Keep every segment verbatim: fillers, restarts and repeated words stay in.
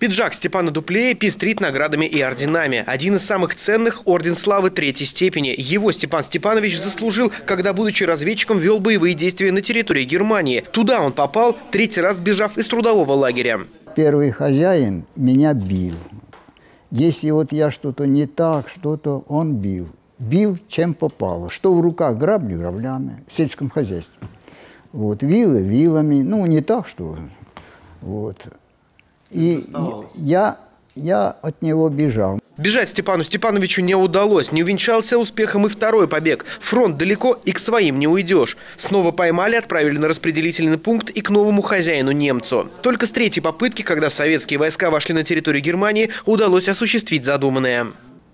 Пиджак Степана Дуплея пестрит наградами и орденами. Один из самых ценных – Орден Славы Третьей степени. Его Степан Степанович заслужил, когда, будучи разведчиком, вел боевые действия на территории Германии. Туда он попал, третий раз сбежав из трудового лагеря. Первый хозяин меня бил. Если вот я что-то не так, что-то он бил. Бил, чем попало. Что в руках – грабли, граблями, в сельском хозяйстве. Вот, вилы, вилами. Ну, не так, что... Вот. И я, я от него бежал. Бежать Степану Степановичу не удалось. Не увенчался успехом и второй побег. Фронт далеко, и к своим не уйдешь. Снова поймали, отправили на распределительный пункт и к новому хозяину немцу. Только с третьей попытки, когда советские войска вошли на территорию Германии, удалось осуществить задуманное.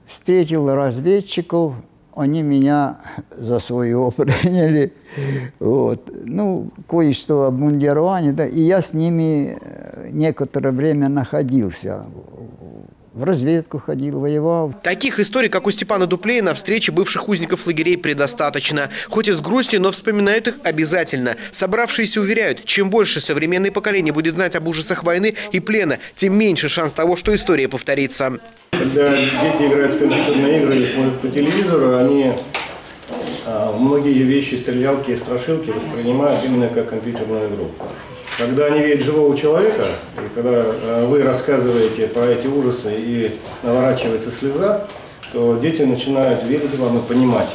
Встретил разведчиков. Они меня за своего приняли. Вот. Ну, кое-что обмундирование. Да. И я с ними некоторое время находился. В разведку ходил, воевал. Таких историй, как у Степана Дуплея, на встрече бывших узников лагерей предостаточно. Хоть и с грустью, но вспоминают их обязательно. Собравшиеся уверяют, чем больше современное поколение будет знать об ужасах войны и плена, тем меньше шанс того, что история повторится. Когда дети играют в компьютерные игры или смотрят по телевизору, они многие вещи, стрелялки и страшилки воспринимают именно как компьютерную игру. Когда они видят живого человека, и когда вы рассказываете про эти ужасы и наворачивается слеза, то дети начинают верить вам и понимать,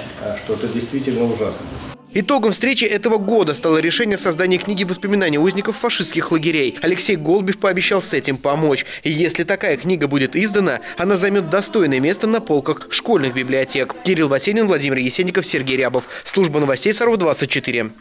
что это действительно ужасно. Итогом встречи этого года стало решение о создании книги воспоминаний узников фашистских лагерей. Алексей Голубев пообещал с этим помочь. И если такая книга будет издана, она займет достойное место на полках школьных библиотек. Кирилл Васенин, Владимир Есеников, Сергей Рябов. Служба новостей Саров, двадцать четыре.